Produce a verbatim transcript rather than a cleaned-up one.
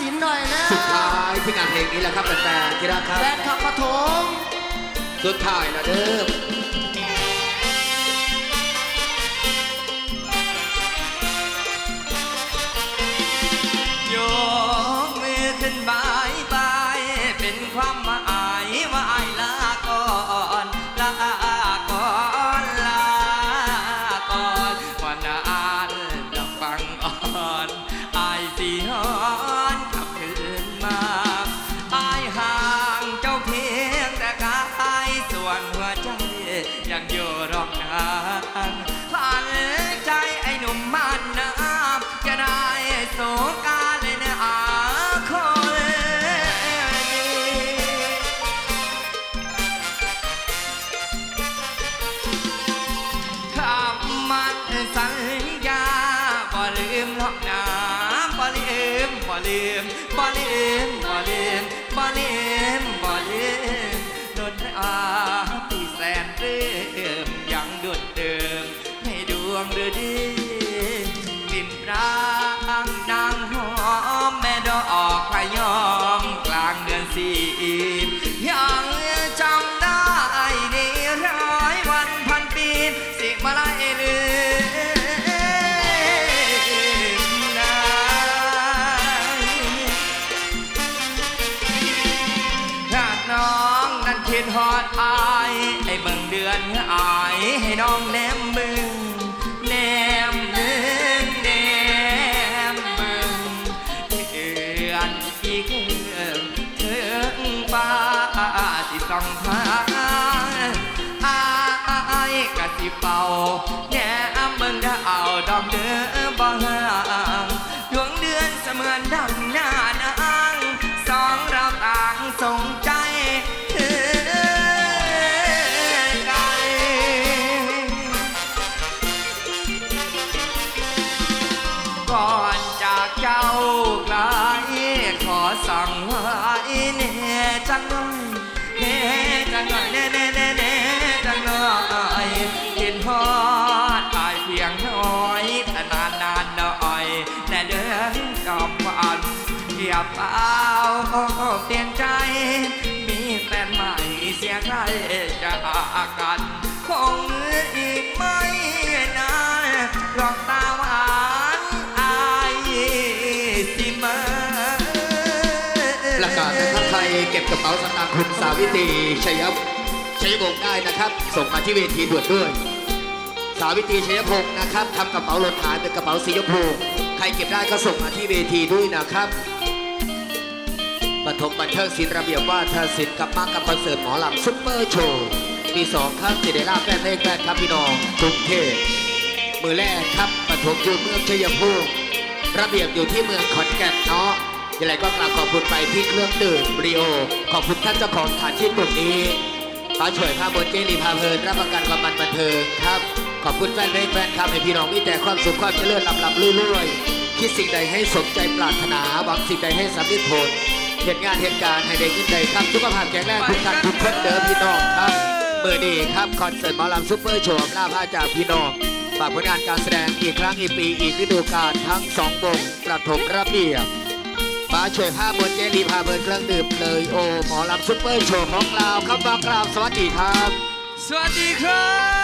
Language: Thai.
ศิลป์หน่อยนะสุดท้ายที่งานเพลงนี้แหละครับแฟนๆที่รักครับแฟนคลับปฐมสุดท้ายนะเด้อโยกมือขึ้นบายบายเป็นความหมายว่าไอ้ลาก่อนลาก่อนลาก่อนวันอ่านดับฟังอ่อนไอ้สีอ่อนขับคืนมาไอ้ห่างเจ้าเพียงแต่กายส่วนหัวใจยังอยู่ร้องนานผ่านใจไอ้หนุ่มมันน้ำจะได้โศกเปล่าเปลี่ยนใจมีแฟนใหม่เสียใครจะอากันคงอีกไม่นานหลอกตาหวานอายสิมาประกาศถ้าใครเก็บกระเป๋าสตางค์คุณสาวิตรีชัยพงศ์ชัยพงศ์ได้นะครับส่งมาที่เวทีด่วนด้วยสาวิตรีชัยพงศ์นะครับทำกระเป๋าหล่นหายเป็นกระเป๋าสีชมพูใครเก็บได้ก็ส่งมาที่เวทีด้วยนะครับปฐมบันเทิงศิลป์ระเบียบว่าท่าศิลป์กับมากับคอนเสิร์ตหมอลำซุปเปอร์โชว์ปีสองครับศิลป์ลาบแป้นเล็กแป้นครับพี่น้องทุกเทศมือแรกครับปฐมอยู่เมืองชัยภูมิระเบียบอยู่ที่เมืองขอนแก่นเนาะยังไงก็กราบขอบคุณไปที่เครื่องดื่มริโอขอบคุณท่านเจ้าของสถานที่ตรงนี้ป้าเฉยพาบนเจลีพาเพลินรับประกันความมันบันเทิงครับขอบคุณแป้นเล็กแป้นครับให้พี่น้องมีแต่ความสุขความเจริญลำลำลุ่ยๆคิดสิ่งใดให้สมใจปรารถนาหวังสิ่งใดให้สำเร็จผลเหตุงานเหตุการณ์ให้ได้ยินได้ครับทุกภาพแข็งแรงทุกท่านทุกคนเดิมพี่น้องครับเบอร์ดีครับคอนเสิร์ตหมอลำซุปเปอร์โชว์ลาพาจากพี่น้องฝากผลงานการแสดงอีกครั้งอีกปีอีกฤดูกาลทั้งสองวงประถมระเบียบมาเฉยภาพบนเจดีพาเบิร์นเครื่องดื่มเลยโอหมอลำซุปเปอร์โชว์ของเราครับบางกล่าวสวัสดีครับสวัสดีครับ